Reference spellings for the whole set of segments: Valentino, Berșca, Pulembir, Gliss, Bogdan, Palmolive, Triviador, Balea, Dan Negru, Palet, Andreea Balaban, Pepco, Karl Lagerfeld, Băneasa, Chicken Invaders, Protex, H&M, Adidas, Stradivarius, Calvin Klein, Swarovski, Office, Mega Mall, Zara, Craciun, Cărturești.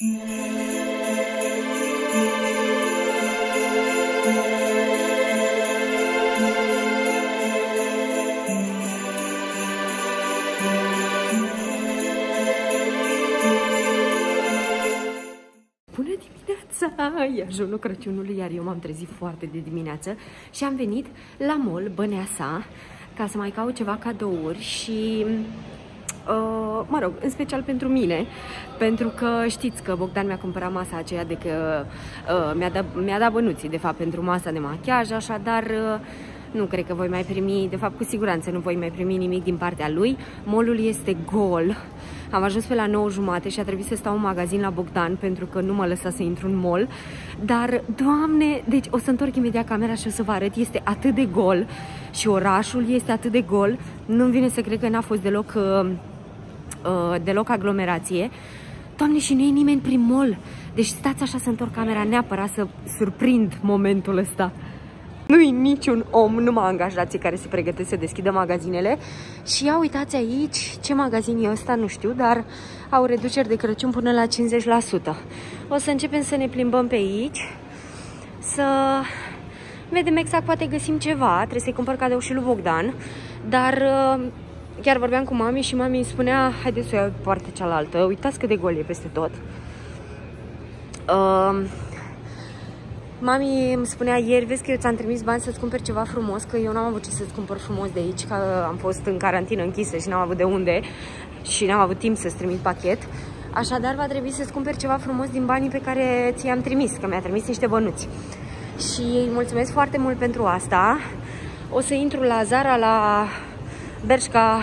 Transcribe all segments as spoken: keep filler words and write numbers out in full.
E ajunul Crăciunului, iar eu m-am trezit foarte de dimineață și am venit la mall Băneasa ca să mai caut ceva cadouri și, uh, mă rog, în special pentru mine, pentru că știți că Bogdan mi-a cumpărat masa aceea de că uh, mi-a dat, mi-a dat bănuții, de fapt, pentru masa de machiaj, așadar uh, nu cred că voi mai primi, de fapt, cu siguranță nu voi mai primi nimic din partea lui. Mall-ul este gol. Am ajuns pe la nouă jumate și a trebuit să stau în magazin la Bogdan pentru că nu mă lăsa să intru în mall. Dar, Doamne, deci o să întorc imediat camera și o să vă arăt. Este atât de gol și orașul este atât de gol. Nu-mi vine să cred că n-a fost deloc, uh, uh, deloc aglomerație. Doamne, și nu e nimeni prin mall. Deci stați așa să întorc camera neapărat să surprind momentul ăsta. Nu-i niciun om, numai angajații care se pregătesc să deschidă magazinele. Și ia uitați aici, ce magazin e ăsta, nu știu, dar au reduceri de Crăciun până la cincizeci la sută. O să începem să ne plimbăm pe aici, să vedem exact, poate găsim ceva. Trebuie să-i cumpăr cadou și lui Bogdan, dar chiar vorbeam cu mami și mami îmi spunea, haideți să o iau pe partea cealaltă, uitați cât de gol e peste tot. Uh... Mami îmi spunea ieri, vezi că eu ți-am trimis bani să-ți cumperi ceva frumos, că eu n-am avut ce să-ți cumpăr frumos de aici, că am fost în carantină închisă și n-am avut de unde și n-am avut timp să-ți trimit pachet. Așadar va trebui să-ți cumperi ceva frumos din banii pe care ți-i-am trimis, că mi-a trimis niște bănuți. Și îi mulțumesc foarte mult pentru asta. O să intru la Zara, la Berșca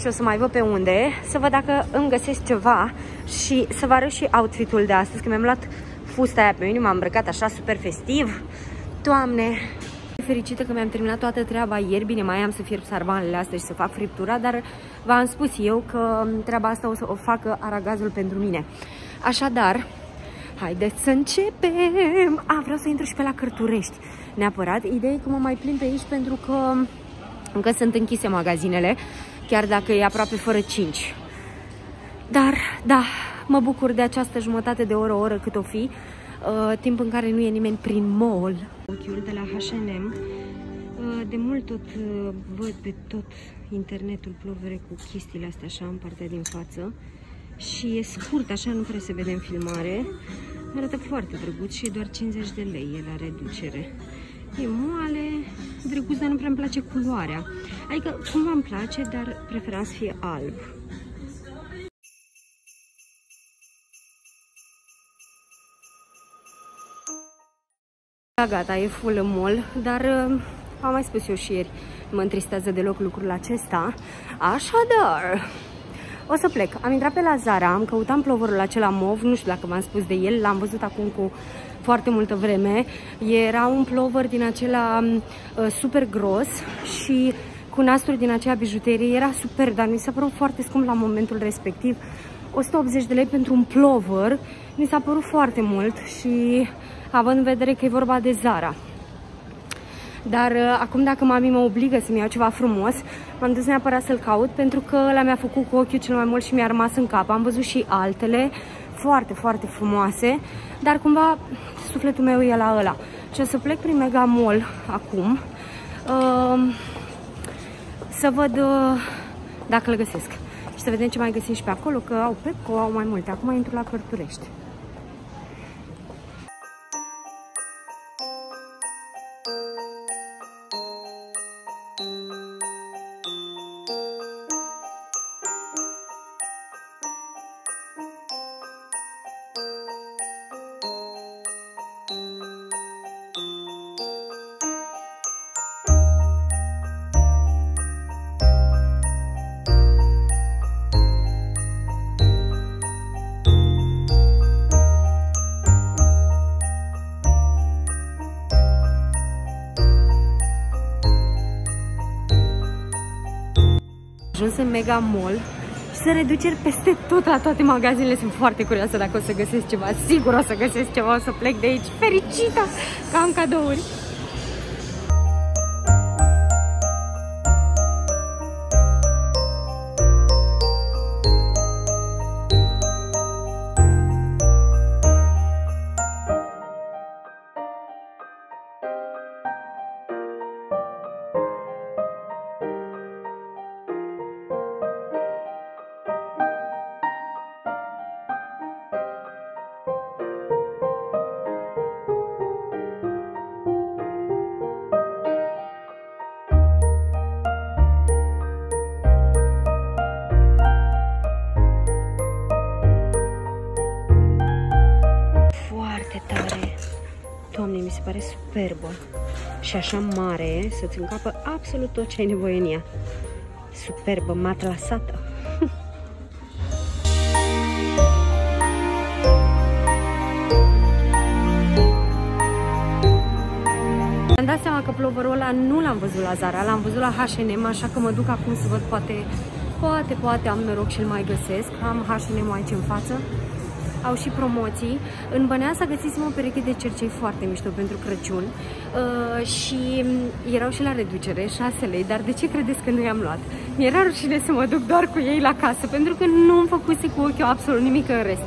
și o să mai văd pe unde, să văd dacă îmi găsesc ceva și să vă arăt și outfit-ul de astăzi, că mi-am luat fusta aia pe mine, m-am îmbrăcat așa super festiv. Doamne! Fericită că mi-am terminat toată treaba ieri. Bine, mai am să fierb sarbanele astea și să fac friptura, dar v-am spus eu că treaba asta o să o facă aragazul pentru mine. Așadar, haideți să începem! A, vreau să intru și pe la Cărturești neapărat. Ideea e că mă mai plimb pe aici pentru că încă sunt închise magazinele, chiar dacă e aproape fără cinci. Dar, da, mă bucur de această jumătate de oră, o oră cât o fi, uh, timp în care nu e nimeni prin mall. Ochiul de la H and M. Uh, de mult tot uh, văd pe tot internetul plovere cu chestiile astea așa în partea din față. Și e scurt, așa nu prea se vede în filmare. Arată foarte drăguț și e doar cincizeci de lei e la reducere. E moale, drăguț, dar nu prea îmi place culoarea. Adică cumva îmi place, dar preferam să fie alb. Da, gata, e full în mall, dar am mai spus eu și ieri, mă întristează deloc lucrul acesta. Așadar, o să plec. Am intrat pe la Zara, am căutat plovorul acela mov, nu știu dacă v-am spus de el, l-am văzut acum cu foarte multă vreme. Era un plover din acela uh, super gros și cu nasturi din acea bijuterie, era super, dar mi s-a părut foarte scump la momentul respectiv. o sută optzeci de lei pentru un plover, mi s-a părut foarte mult și... având în vedere că e vorba de Zara. Dar acum dacă mami mă obligă să-mi iau ceva frumos, m-am dus neapărat să-l caut, pentru că ăla mi-a făcut cu ochiul cel mai mult și mi-a rămas în cap. Am văzut și altele foarte, foarte frumoase, dar cumva sufletul meu e la ăla. Și o să plec prin Mega Mall acum uh, să văd uh, dacă îl găsesc. Și să vedem ce mai găsim și pe acolo, că au Pepco, au mai multe. Acum intru la Cărturești. Ajuns în Mega Mall și sunt reduceri peste tot la toate magazinele. Sunt foarte curioasă dacă o să găsesc ceva. Sigur o să găsesc ceva, o să plec de aici fericită că am cadouri. tare! Doamne, mi se pare superbă! Și așa mare, să-ți încapă absolut tot ce ai nevoie în ea. Superbă, matlasată! Mi-am dat seama că ploverul ăla nu l-am văzut la Zara, l-am văzut la H și M, așa că mă duc acum să văd, poate, poate, poate am noroc și îl mai găsesc. Am H și M aici în față. Au și promoții. În Băneasa găsisem o pereche de cercei foarte mișto pentru Crăciun uh, și erau și la reducere, șase lei, dar de ce credeți că nu i-am luat? Mi-era rușine să mă duc doar cu ei la casă, pentru că nu am făcuse cu ochiul absolut nimic în rest.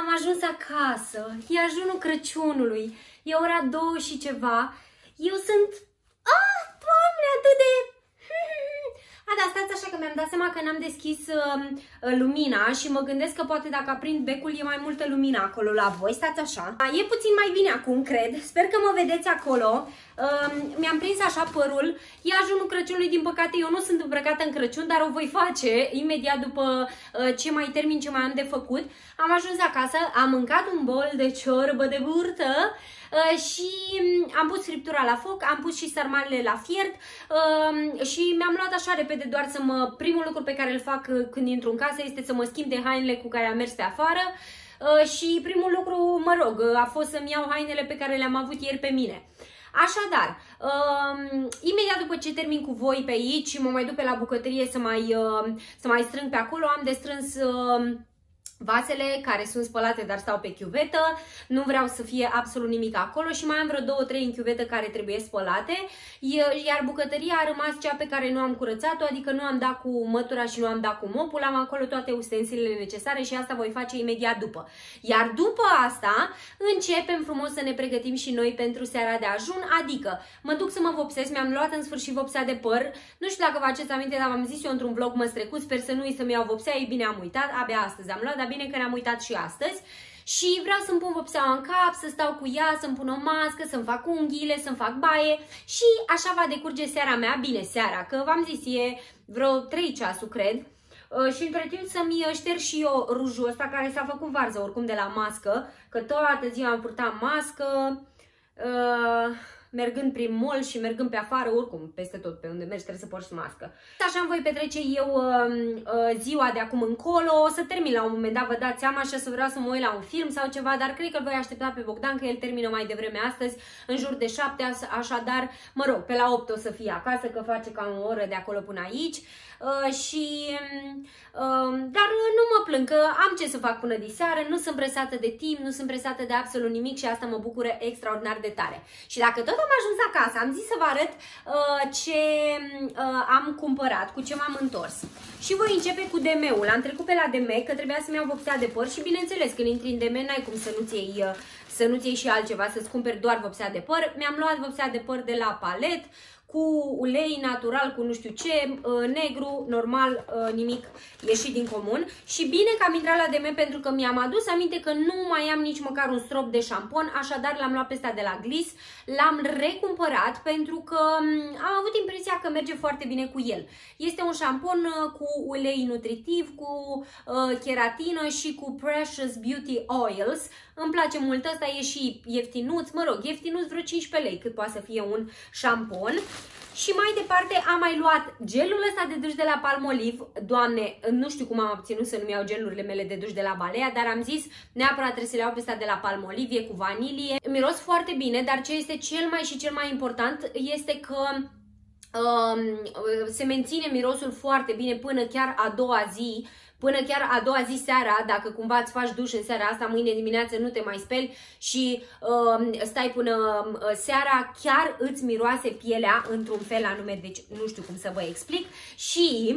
Am ajuns acasă, e ajunul Crăciunului, e ora două și ceva, eu sunt... Ah, Doamne, atât de... A, da, stați așa că mi-am dat seama că n-am deschis uh, lumina și mă gândesc că poate dacă aprind becul e mai multă lumină acolo la voi, stați așa. A, e puțin mai bine acum, cred, sper că mă vedeți acolo. Uh, mi-am prins așa părul, e ajunul Crăciunului, din păcate eu nu sunt îmbrăcată în Crăciun, dar o voi face imediat după uh, ce mai termin, ce mai am de făcut. Am ajuns acasă, am mâncat un bol de ciorbă de burtă, Uh, și am pus friptura la foc, am pus și sarmalele la fiert uh, și mi-am luat așa repede doar să mă... Primul lucru pe care îl fac când intru în casă este să mă schimb de hainele cu care am mers pe afară uh, și primul lucru, mă rog, a fost să-mi iau hainele pe care le-am avut ieri pe mine. Așadar, um, imediat după ce termin cu voi pe aici și mă mai duc pe la bucătărie să mai, uh, să mai strâng pe acolo, am de strâns... Uh, vasele care sunt spălate, dar stau pe chiuvetă, nu vreau să fie absolut nimic acolo și mai am vreo două, trei în chiuvetă care trebuie spălate, iar bucătăria a rămas cea pe care nu am curățat-o, adică nu am dat cu mătura și nu am dat cu mopul, am acolo toate ustensilele necesare și asta voi face imediat după. Iar după asta începem frumos să ne pregătim și noi pentru seara de ajun, adică mă duc să mă vopsesc, mi-am luat în sfârșit vopsea de păr, nu știu dacă vă aduceți aminte, dar v-am zis eu într-un vlog mă strecut, sper să nu-i să-mi iau vopsea, ei bine, am uitat, abia astăzi am luat, bine că ne-am uitat și astăzi și vreau să-mi pun vopseaua în cap, să stau cu ea, să-mi pun o mască, să-mi fac unghiile, să-mi fac baie și așa va decurge seara mea, bine seara, că v-am zis, e vreo trei ceasul, cred, și între timp să-mi șterg și eu rujul ăsta care s-a făcut varză oricum de la mască, că toată ziua am purtat mască, uh... mergând prin mall și mergând pe afară, oricum, peste tot, pe unde mergi trebuie să porți mască. Așa îmi voi petrece eu uh, uh, ziua de acum încolo, o să termin la un moment dat, vă dați seama, și o să vreau să mă uit la un film sau ceva, dar cred că îl voi aștepta pe Bogdan, că el termină mai devreme astăzi, în jur de șapte, așadar, mă rog, pe la opt o să fie acasă, că face cam o oră de acolo până aici. Uh, și, uh, dar nu mă plâng, că am ce să fac până diseară, nu sunt presată de timp, nu sunt presată de absolut nimic și asta mă bucură extraordinar de tare. Și dacă tot am ajuns acasă, am zis să vă arăt uh, ce uh, am cumpărat, cu ce m-am întors. Și voi începe cu D M-ul. Am trecut pe la D M, că trebuia să-mi iau vopsea de păr și bineînțeles, când intri în D M, n-ai cum să nu-ți iei, uh, să nu-ți iei și altceva, să-ți cumperi doar vopsea de păr. Mi-am luat vopsea de păr de la Palet, cu ulei natural, cu nu știu ce, negru, normal, nimic ieșit din comun. Și bine că am intrat la D M pentru că mi-am adus aminte că nu mai am nici măcar un strop de șampon, așadar l-am luat pe ăsta de la Gliss, l-am recumpărat pentru că am avut impresia că merge foarte bine cu el. Este un șampon cu ulei nutritiv, cu cheratină și cu Precious Beauty Oils. Îmi place mult, ăsta e și ieftinuț, mă rog, ieftinuț vreo cincisprezece lei cât poate să fie un șampon. Și mai departe am mai luat gelul ăsta de duș de la Palmolive. Doamne, nu știu cum am obținut să nu-mi iau gelurile mele de duș de la Balea, dar am zis neapărat trebuie să le iau pe ăsta de la Palmolive, e cu vanilie. Miros foarte bine, dar ce este cel mai și cel mai important este că um, se menține mirosul foarte bine până chiar a doua zi. Până chiar a doua zi seara, dacă cumva îți faci duș în seara asta, mâine dimineață nu te mai speli și uh, stai până uh, seara, chiar îți miroase pielea într-un fel anume, deci nu știu cum să vă explic. Și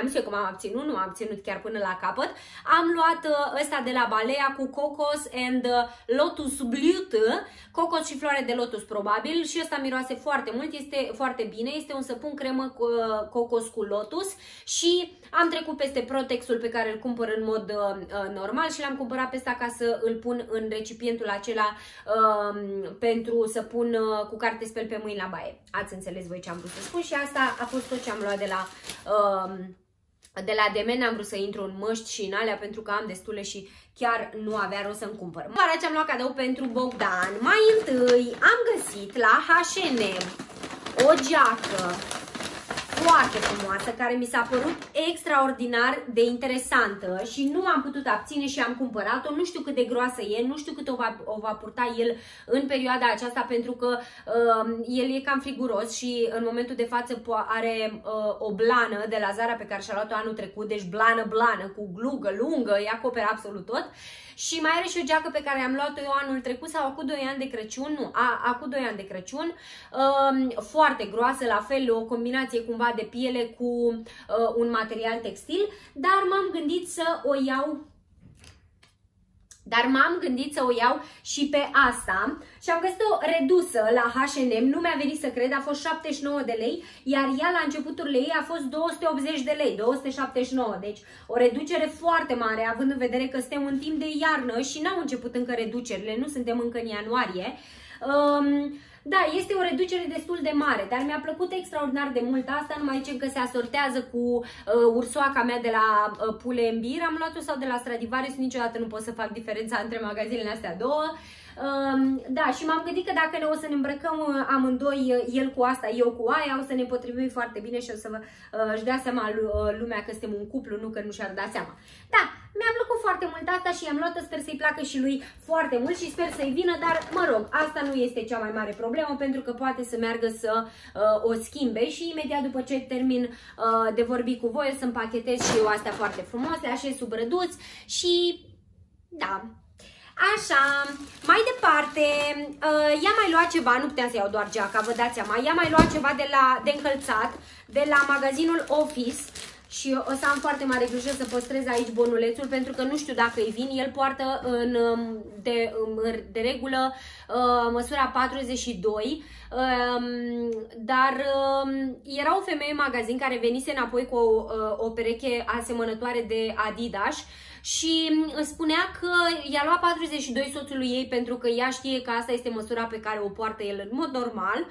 am zis eu că m-am abținut, nu m-am abținut chiar până la capăt. Am luat uh, ăsta de la Balea cu Cocos and uh, Lotus Blüte, cocos și floare de lotus probabil, și ăsta miroase foarte mult, este foarte bine, este un săpun cremă cu, uh, cocos cu lotus și am trecut peste Protexul pe care îl cumpăr în mod uh, normal și l-am cumpărat pe ăsta ca să îl pun în recipientul acela uh, pentru să pun uh, cu carte speli pe mâini la baie. Ați înțeles voi ce am vrut să spun și asta a fost tot ce am luat de la... Uh, de la D M n-am vrut să intru în măști și în alea pentru că am destule și chiar nu avea rost să-mi cumpăr. Mara ce am luat cadou pentru Bogdan. Mai întâi am găsit la H and M o geacă foarte frumoasă, care mi s-a părut extraordinar de interesantă și nu m-am putut abține și am cumpărat-o. Nu știu cât de groasă e, nu știu cât o va, o va purta el în perioada aceasta, pentru că uh, el e cam friguros și în momentul de față are uh, o blană de la Zara pe care și-a luat-o anul trecut, deci blană, blană, cu glugă, lungă, îi acoperă absolut tot. Și mai are și o geacă pe care am luat-o eu anul trecut sau acum doi ani de Crăciun, nu, acum doi ani de Crăciun, uh, foarte groasă, la fel, o combinație cumva de piele cu uh, un material textil, dar m-am gândit să o iau dar m-am gândit să o iau și pe asta și am găsit-o redusă la H and M, nu mi-a venit să cred, a fost șaptezeci și nouă de lei, iar ea la începuturile ei a fost două sute optzeci de lei, două sute șaptezeci și nouă, deci o reducere foarte mare, având în vedere că suntem în timp de iarnă și n-au început încă reducerile, nu suntem încă în ianuarie. Um, Da, este o reducere destul de mare, dar mi-a plăcut extraordinar de mult asta, numai zicem că se asortează cu uh, ursoaca mea de la uh, Pulembir, am luat-o, sau de la Stradivarius, niciodată nu pot să fac diferența între magazinele astea două. Uh, da, și m-am gândit că dacă ne o să ne îmbrăcăm amândoi, el cu asta, eu cu aia, o să ne potrivim foarte bine și o să uh, își dea seama lumea că suntem un cuplu, nu că nu și-ar da seama. Da, mi-a plăcut foarte mult asta și i-am luat-o, sper să-i placă și lui foarte mult și sper să-i vină, dar mă rog, asta nu este cea mai mare problemă pentru că poate să meargă să uh, o schimbe și imediat după ce termin uh, de vorbi cu voi o să împachetez și eu astea foarte frumos, le așez sub răduț și da... Așa, mai departe, uh, i-am mai luat ceva, nu puteam să iau doar geaca, vă dați seama, i-am mai luat ceva de, la, de încălțat, de la magazinul Office și o să am foarte mare grijă să păstrez aici bonulețul pentru că nu știu dacă îi vin, el poartă în, de, de regulă uh, măsura patruzeci și doi, uh, dar uh, era o femeie în magazin care venise înapoi cu o, uh, o pereche asemănătoare de Adidas și spunea că i-a luat patruzeci și doi soțului ei pentru că ea știe că asta este măsura pe care o poartă el în mod normal,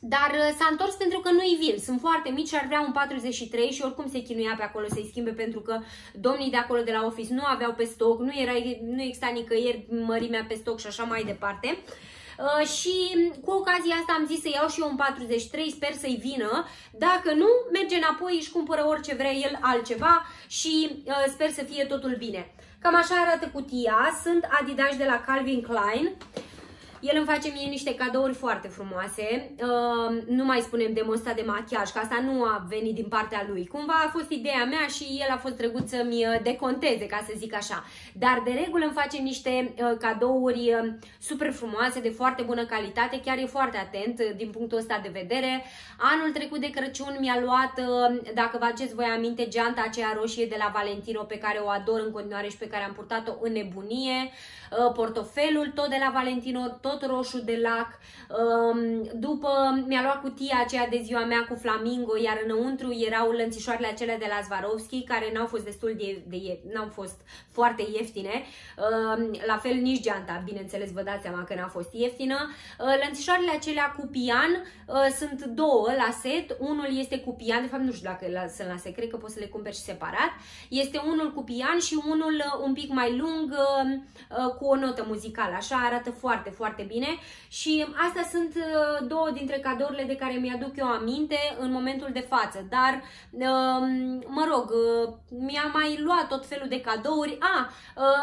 dar s-a întors pentru că nu-i vin, sunt foarte mici și ar vrea un patruzeci și trei și oricum se chinuia pe acolo să-i schimbe pentru că domnii de acolo de la Office nu aveau pe stoc, nu, era, nu exista nicăieri mărimea pe stoc și așa mai departe. Uh, și cu ocazia asta am zis să iau și eu un patruzeci și trei, sper să-i vină, dacă nu, merge înapoi, își cumpără orice vrea el altceva și uh, sper să fie totul bine. Cam așa arată cutia, sunt Adidas de la Calvin Klein, el îmi face mie niște cadouri foarte frumoase, uh, nu mai spunem de mosta de machiaj, că asta nu a venit din partea lui, cumva a fost ideea mea și el a fost drăguț să-mi deconteze, ca să zic așa, dar de regulă îmi face niște uh, cadouri uh, super frumoase, de foarte bună calitate, chiar e foarte atent uh, din punctul ăsta de vedere. Anul trecut de Crăciun mi-a luat, uh, dacă vă aduceți voi aminte, geanta aceea roșie de la Valentino pe care o ador în continuare și pe care am purtat-o în nebunie, uh, portofelul tot de la Valentino, tot roșu de lac, după mi-a luat cutia aceea de ziua mea cu flamingo, iar înăuntru erau lănțișoarele acelea de la Swarovski care n-au fost destul de, de n-au fost foarte ieftine, la fel nici geanta, bineînțeles vă dați seama că n-a fost ieftină. Lănțișoarele acelea cu pian sunt două la set, unul este cu pian, de fapt nu știu dacă la, sunt la set, cred că poți să le cumperi și separat, este unul cu pian și unul un pic mai lung cu o notă muzicală, așa arată foarte, foarte bine și astea sunt două dintre cadourile de care mi-aduc eu aminte în momentul de față, dar mă rog, mi-a mai luat tot felul de cadouri. A,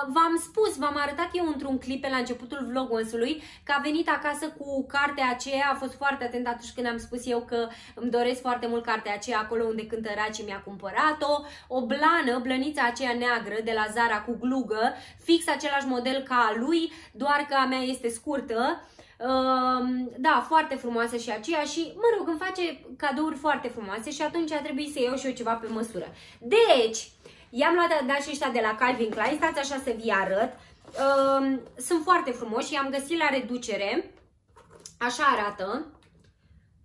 v-am spus, v-am arătat eu într-un clip pe la începutul vlogonsului că a venit acasă cu cartea aceea, a fost foarte atent atunci când am spus eu că îmi doresc foarte mult cartea aceea acolo unde cântă Raci, mi-a cumpărat-o, o blană, blănița aceea neagră de la Zara cu glugă, fix același model ca a lui, doar că a mea este scurtă. Da, foarte frumoasă și aceea și, mă rog, îmi face cadouri foarte frumoase și atunci a trebuit să iau și eu ceva pe măsură. Deci, i-am luat Adidas ăștia de la Calvin Klein, stați așa să vi arăt. Sunt foarte frumoși și i-am găsit la reducere. Așa arată.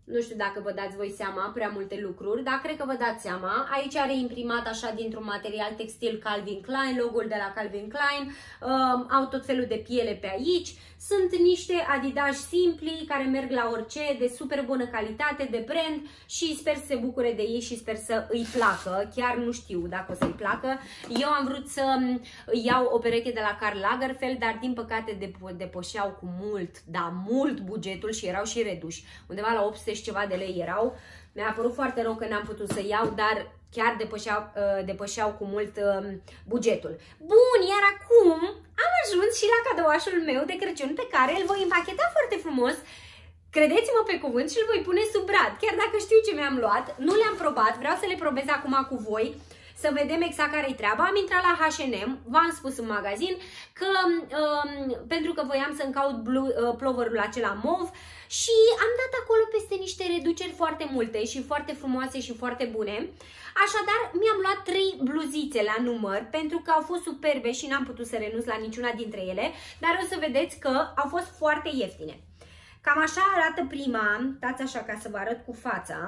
Nu știu dacă vă dați voi seama prea multe lucruri, dar cred că vă dați seama. Aici are imprimat așa dintr-un material textil Calvin Klein, logo-ul de la Calvin Klein, um, au tot felul de piele pe aici. Sunt niște Adidas simpli care merg la orice, de super bună calitate, de brand și sper să se bucure de ei și sper să îi placă. Chiar nu știu dacă o să-i placă. Eu am vrut să iau o pereche de la Karl Lagerfeld, dar din păcate depășeau cu mult, da, mult bugetul și erau și reduși. Undeva la opt sute ceva de lei erau. Mi-a părut foarte rău că n-am putut să iau, dar chiar depășeau, depășeau cu mult bugetul. Bun, iar acum am ajuns și la cadouașul meu de Crăciun pe care îl voi împacheta foarte frumos. Credeți-mă pe cuvânt și îl voi pune sub brad, chiar dacă știu ce mi-am luat. Nu le-am probat, vreau să le probez acum cu voi. Să vedem exact care-i treaba. Am intrat la H and M, v-am spus în magazin că um, pentru că voiam să-mi caut blue, uh, ploverul acela mov și am dat acolo peste niște reduceri foarte multe și foarte frumoase și foarte bune. Așadar, mi-am luat trei bluzițe la număr pentru că au fost superbe și n-am putut să renunț la niciuna dintre ele, dar o să vedeți că au fost foarte ieftine. Cam așa arată prima, dați așa ca să vă arăt cu fața.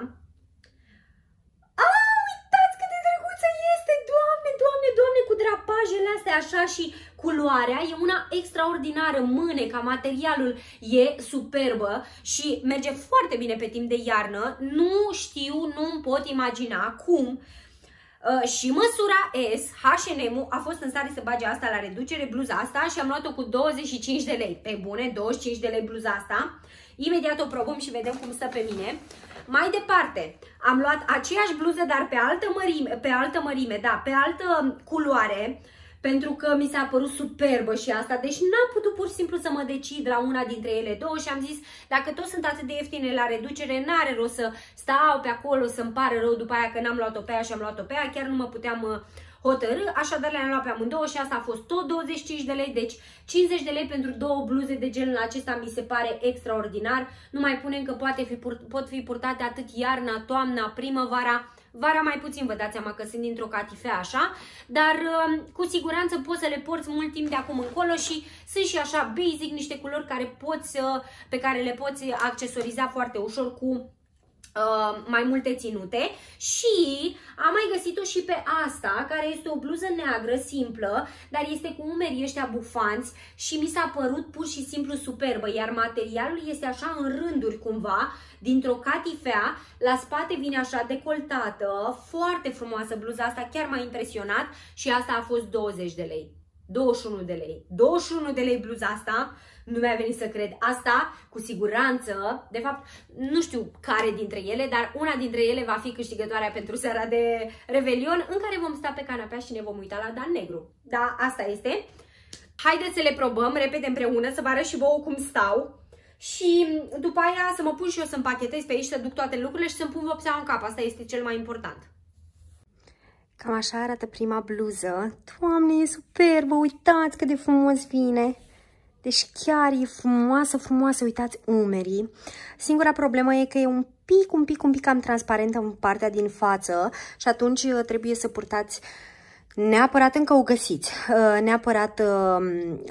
Doamne, cu drapajele astea așa și culoarea e una extraordinară, mâneca, materialul e superbă și merge foarte bine pe timp de iarnă. Nu știu, nu-mi pot imagina cum uh, și măsura S, H and M-ul a fost în stare să bage asta la reducere, bluza asta, și am luat-o cu douăzeci și cinci de lei. Pe bune, douăzeci și cinci de lei bluza asta. Imediat o probăm și vedem cum stă pe mine. Mai departe, am luat aceeași bluză, dar pe altă mărime, pe altă mărime, da, pe altă culoare, pentru că mi s-a părut superbă și asta, deci n-am putut pur și simplu să mă decid la una dintre ele două și am zis, dacă toți sunt atât de ieftine la reducere, n-are rost să stau pe acolo, să-mi pară rău după aia că n-am luat-o pe aia și am luat-o pe aia, chiar nu mă puteam hotărâ, așadar le-am luat pe amândouă și asta a fost tot douăzeci și cinci de lei, deci cincizeci de lei pentru două bluze de genul acesta mi se pare extraordinar. Nu mai punem că poate fi, pot fi purtate atât iarna, toamna, primăvara. Vara mai puțin, vă dați seama că sunt dintr-o catifea așa, dar cu siguranță poți să le porți mult timp de acum încolo și sunt și așa basic, niște culori care poți, pe care le poți accesoriza foarte ușor cu Uh, mai multe ținute. Și am mai găsit-o și pe asta, care este o bluză neagră simplă, dar este cu umerii ăștia bufanți și mi s-a părut pur și simplu superbă, iar materialul este așa în rânduri cumva, dintr-o catifea, la spate vine așa decoltată, foarte frumoasă bluza asta, chiar m-a impresionat și asta a fost douăzeci de lei. douăzeci și unu de lei. douăzeci și unu de lei bluza asta. Nu mi-a venit să cred. Asta, cu siguranță, de fapt, nu știu care dintre ele, dar una dintre ele va fi câștigătoarea pentru seara de Revelion, în care vom sta pe canapea și ne vom uita la Dan Negru. Da, asta este. Haideți să le probăm repede împreună, să vă arăt și vouă cum stau. Și după aia să mă pun și eu să împachetez pe aici, să duc toate lucrurile și să-mi pun vopseaua în cap. Asta este cel mai important. Cam așa arată prima bluză. Doamne, e superbă! Uitați cât de frumos vine! Deci chiar e frumoasă, frumoasă, uitați umerii. Singura problemă e că e un pic, un pic, un pic cam transparentă în partea din față și atunci trebuie să purtați neapărat, încă o găsiți, neapărat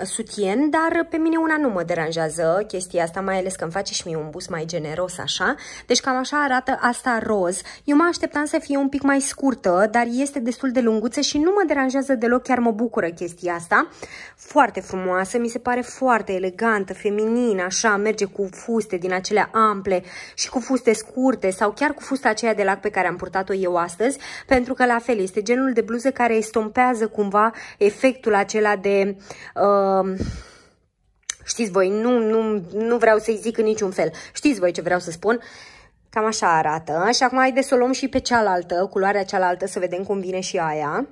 sutien, dar pe mine una nu mă deranjează chestia asta, mai ales că îmi face și mie un bus mai generos așa. Deci cam așa arată asta roz. Eu mă așteptam să fie un pic mai scurtă, dar este destul de lunguță și nu mă deranjează deloc, chiar mă bucură chestia asta. Foarte frumoasă, mi se pare foarte elegantă, feminină, așa, merge cu fuste din acelea ample și cu fuste scurte sau chiar cu fusta aceea de lac pe care am purtat-o eu astăzi, pentru că la fel este genul de bluză care estompează cumva efectul acela de... Uh, știți voi, nu, nu, nu vreau să-i zic în niciun fel. Știți voi ce vreau să spun? Cam așa arată. Și acum haideți să o luăm și pe cealaltă, culoarea cealaltă, să vedem cum vine și aia.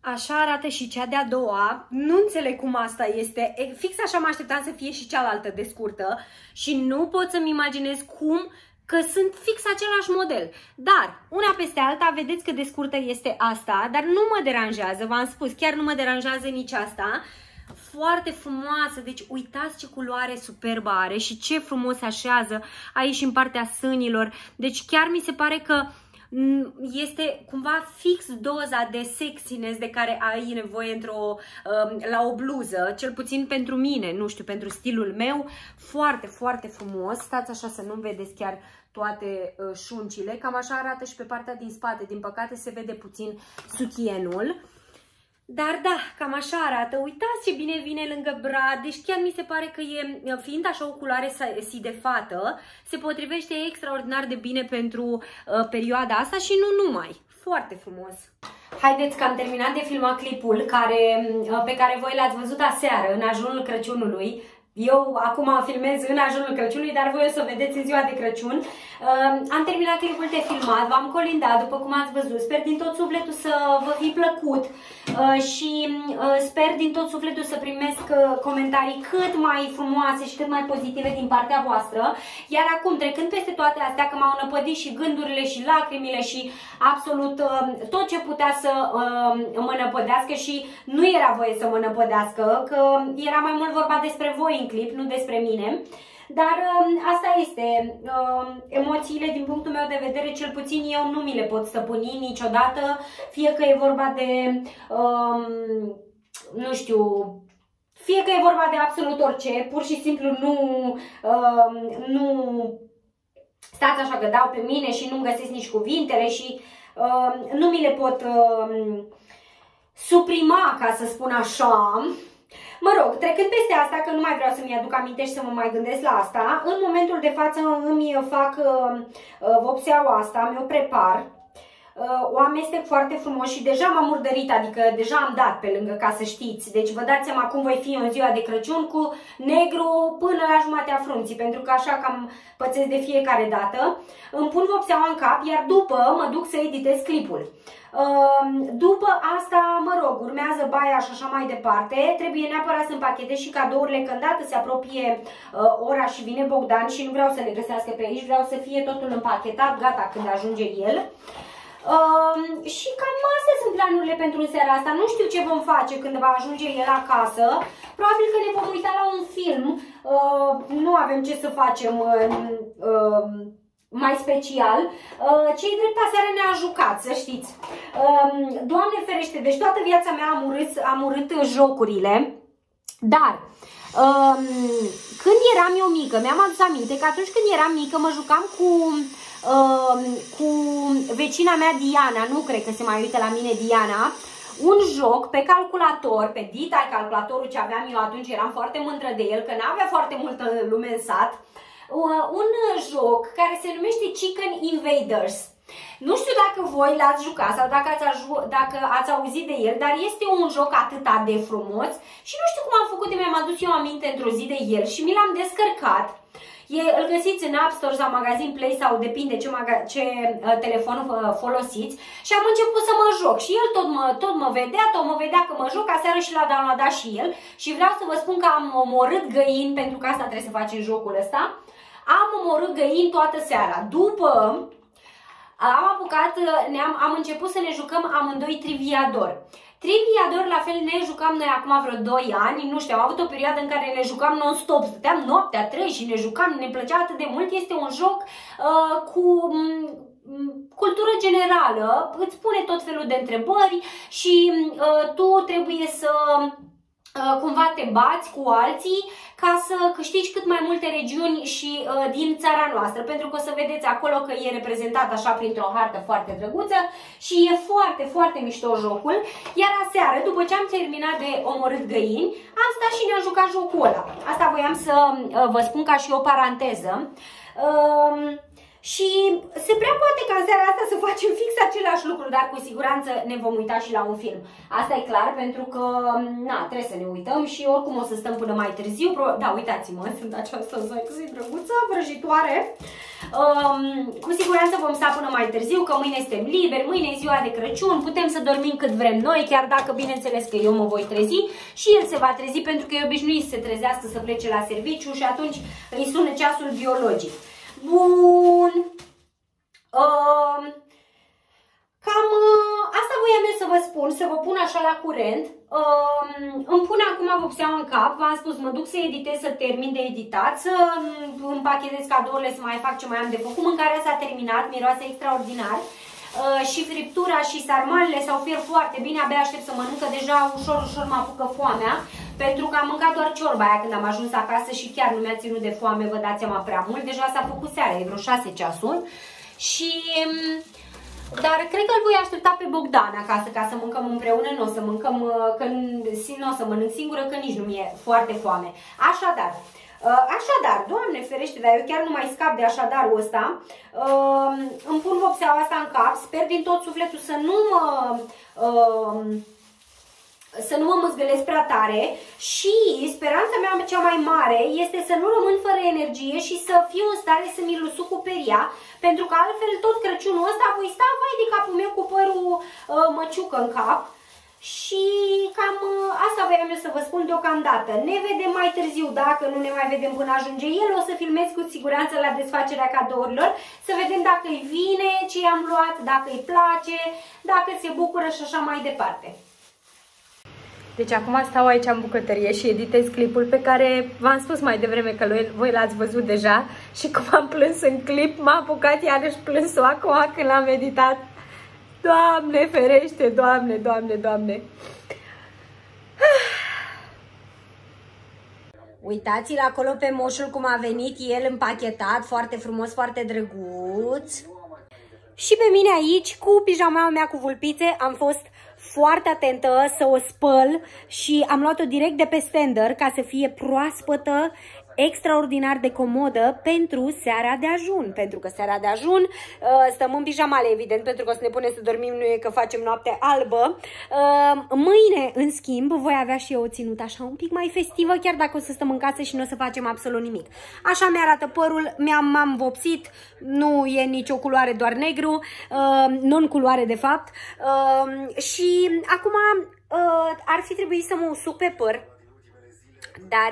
Așa arată și cea de-a doua. Nu înțeleg cum asta este. E, fix așa mă așteptam să fie și cealaltă de scurtă. Și nu pot să-mi imaginez cum... că sunt fix același model, dar una peste alta, vedeți cât de scurtă este asta, dar nu mă deranjează, v-am spus, chiar nu mă deranjează nici asta. Foarte frumoasă, deci uitați ce culoare superbă are și ce frumos așează aici în partea sânilor, deci chiar mi se pare că este cumva fix doza de sexiness de care ai nevoie într-o, la o bluză, cel puțin pentru mine, nu știu, pentru stilul meu. Foarte, foarte frumos. Stați așa să nu-mi vedeți chiar toate șuncile. Cam așa arată și pe partea din spate. Din păcate se vede puțin sutienul. Dar da, cam așa arată. Uitați ce bine vine lângă brad. Deci chiar mi se pare că e, fiind așa o culoare sidefată, se potrivește extraordinar de bine pentru uh, perioada asta și nu numai. Foarte frumos. Haideți că am terminat de filmat clipul care, uh, pe care voi l-ați văzut aseară, în ajunul Crăciunului. Eu acum filmez în ajunul Crăciunului, dar voi o să o vedeți în ziua de Crăciun. Uh, am terminat clipul de filmat, v-am colindat, după cum ați văzut. Sper din tot sufletul să vă fi plăcut uh, și uh, sper din tot sufletul să primesc uh, comentarii cât mai frumoase și cât mai pozitive din partea voastră. Iar acum, trecând peste toate astea, că m-au năpădit și gândurile și lacrimile și absolut uh, tot ce putea să uh, mă năpădească și nu era voie să mă năpădească, că era mai mult vorba despre voi în clip, nu despre mine, dar um, asta este. Um, emoțiile, din punctul meu de vedere, cel puțin eu nu mi le pot stăpâni niciodată, fie că e vorba de, um, nu știu, fie că e vorba de absolut orice, pur și simplu nu, um, nu stați așa că dau pe mine și nu-mi găsesc nici cuvintele și um, nu mi le pot um, suprima, ca să spun așa. Mă rog, trecând peste asta, că nu mai vreau să-mi aduc aminte și să mă mai gândesc la asta, în momentul de față îmi fac vopseaua asta, mi-o prepar, o amestec foarte frumos și deja m-am murdărit, adică deja am dat pe lângă, ca să știți. Deci vă dați seama cum voi fi în ziua de Crăciun cu negru până la jumatea frunții, pentru că așa cam pățesc de fiecare dată. Îmi pun vopseaua în cap, iar după mă duc să editez clipul. După asta, mă rog, urmează baia și așa mai departe. Trebuie neapărat să împachetez și cadourile, că îndată se apropie ora și vine Bogdan și nu vreau să le găsească pe aici, vreau să fie totul împachetat, gata, când ajunge el. Uh, și cam astea sunt planurile pentru seara asta. Nu știu ce vom face când va ajunge el acasă. Probabil că ne vom uita la un film. Uh, nu avem ce să facem uh, uh, mai special. Uh, Cei drept aseară ne-a jucat, să știți. Uh, Doamne ferește, deci toată viața mea am urât, am urât jocurile. Dar uh, când eram eu mică, mi-am adus aminte că atunci când eram mică mă jucam cu... cu vecina mea Diana, nu cred că se mai uită la mine Diana, un joc pe calculator, pe dita, calculatorul ce aveam eu atunci, eram foarte mândră de el, că n-avea foarte multă lume în sat, un joc care se numește Chicken Invaders. Nu știu dacă voi l-ați jucat sau dacă ați, dacă ați auzit de el, dar este un joc atâta de frumos și nu știu cum am făcut, mi-am adus eu aminte într-o zi de el și mi l-am descărcat. E, îl găsiți în App Store sau Magazine Play sau depinde ce, ce uh, telefon uh, folosiți și am început să mă joc și el tot mă, tot mă vedea, tot mă vedea că mă joc, aseară și l-a downloadat și el și vreau să vă spun că am omorât găini, pentru că asta trebuie să facem jocul ăsta, am omorât găini toată seara. După am apucat, ne-am, am început să ne jucăm amândoi Triviador. Triviador, la fel, ne jucam noi acum vreo doi ani, nu știu, am avut o perioadă în care ne jucam non-stop, stăteam noaptea trei și ne jucam, ne plăcea atât de mult, este un joc uh, cu... cultură generală, îți pune tot felul de întrebări și uh, tu trebuie să... cumva te bați cu alții ca să câștigi cât mai multe regiuni și uh, din țara noastră, pentru că o să vedeți acolo că e reprezentat așa printr-o hartă foarte drăguță și e foarte, foarte mișto jocul. Iar aseară, după ce am terminat de omorât găini, am stat și ne-am jucat jocul ăla. Asta voiam să uh, vă spun ca și o paranteză. Uh, Și se prea poate ca în seara asta să facem fix același lucru, dar cu siguranță ne vom uita și la un film. Asta e clar, pentru că na, trebuie să ne uităm și oricum o să stăm până mai târziu. Da, uitați-mă, sunt această zoxie drăguță, vrăjitoare. Um, cu siguranță vom sta până mai târziu, că mâine suntem liberi, mâine e ziua de Crăciun, putem să dormim cât vrem noi, chiar dacă bineînțeles că eu mă voi trezi și el se va trezi, pentru că e obișnuit să se trezească, să plece la serviciu și atunci îi sună ceasul biologic. Bun, um, cam uh, asta voiam eu să vă spun, să vă pun așa la curent. Um, îmi pun acum vopseaua în cap, v-am spus, mă duc să editez, să termin de editat, să împachetez cadourile, să mai fac ce mai am de făcut. Mâncarea s-a terminat, miroase extraordinar. și friptura și sarmalele s-au fiert foarte bine, abia aștept să mănâncă, deja ușor, ușor mă apucă foamea, pentru că am mâncat doar ciorba aia când am ajuns acasă și chiar nu mi-a ținut de foame, vă dați seama, prea mult, deja s-a făcut seara, e vreo șase ceasul și... Dar cred că îl voi aștepta pe Bogdan acasă ca să mâncăm împreună, nu o să mâncăm, că nu o să mănânc singură, că nici nu mi-e foarte foame. Așadar, așadar, Doamne ferește, dar eu chiar nu mai scap de așadarul ăsta, îmi pun vopseaua asta în cap, sper din tot sufletul să nu mă... să nu mă mâzgălesc prea tare și speranța mea cea mai mare este să nu rămân fără energie și să fiu în stare să mi-l usuc cu peria, pentru că altfel tot Crăciunul ăsta voi sta vai de capul meu cu părul uh, măciucă în cap și cam uh, asta voiam eu să vă spun deocamdată. Ne vedem mai târziu, dacă nu ne mai vedem până ajunge el, o să filmez cu siguranță la desfacerea cadourilor, să vedem dacă îi vine ce i-am luat, dacă îi place, dacă se bucură și așa mai departe. Deci acum stau aici în bucătărie și editez clipul pe care v-am spus mai devreme că voi l-ați văzut deja și cum am plâns în clip, m-a apucat iarăși plânsul acum când l-am editat. Doamne ferește, Doamne, Doamne, Doamne! Uitați-l acolo pe moșul cum a venit el împachetat, foarte frumos, foarte drăguț. Și pe mine aici, cu pijama mea cu vulpițe, am fost foarte atentă să o spăl și am luat-o direct de pe stander ca să fie proaspătă, extraordinar de comodă pentru seara de ajun. Pentru că seara de ajun stăm în pijamale, evident, pentru că o să ne punem să dormim, nu e că facem noapte albă. Mâine, în schimb, voi avea și eu o ținută așa un pic mai festivă, chiar dacă o să stăm în casă și nu o să facem absolut nimic. Așa mi-arată părul, m-am vopsit, nu e nicio culoare, doar negru, non-culoare de fapt. Și acum ar fi trebuit să mă usuc pe păr, dar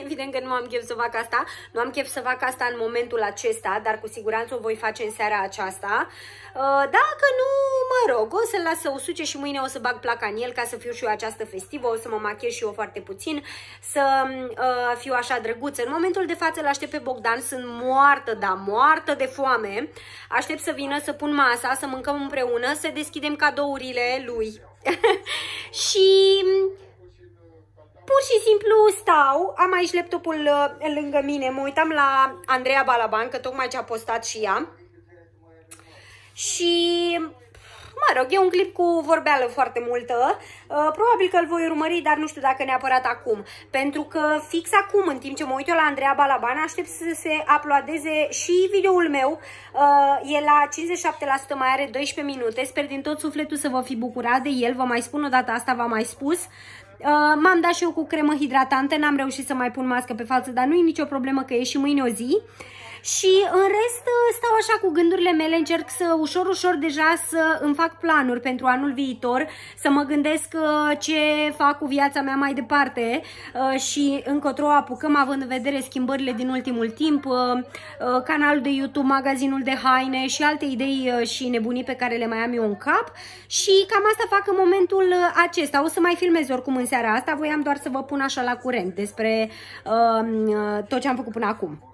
evident că nu am chef să fac asta, nu am chef să fac asta în momentul acesta, dar cu siguranță o voi face în seara aceasta. Dacă nu, mă rog, o să-l las să usuce și mâine o să bag placa în el ca să fiu și eu această festivă, o să mă machiez și eu foarte puțin, să fiu așa drăguță. În momentul de față îl aștept pe Bogdan, sunt moartă, da, moartă de foame, aștept să vină, să pun masa, să mâncăm împreună, să deschidem cadourile lui și... Pur și simplu stau, am aici laptopul lângă mine, mă uitam la Andreea Balaban, că tocmai ce a postat și ea. Și, mă rog, e un clip cu vorbeală foarte multă, probabil că îl voi urmări, dar nu știu dacă neapărat acum. Pentru că fix acum, în timp ce mă uit eu la Andreea Balaban, aștept să se uploadeze și videoul meu. E la cincizeci și șapte la sută, mai are doisprezece minute, sper din tot sufletul să vă fi bucurat de el, vă mai spun o dată asta, v-am mai spus. M-am dat și eu cu cremă hidratantă, n-am reușit să mai pun mască pe față, dar nu e nicio problemă că e și mâine o zi. Și în rest stau așa cu gândurile mele, încerc să ușor, ușor deja să îmi fac planuri pentru anul viitor, să mă gândesc ce fac cu viața mea mai departe și încotro apucăm, având în vedere schimbările din ultimul timp, canalul de YouTube, magazinul de haine și alte idei și nebunii pe care le mai am eu în cap. Și cam asta fac în momentul acesta, o să mai filmez oricum în seara asta, voiam doar să vă pun așa la curent despre tot ce am făcut până acum.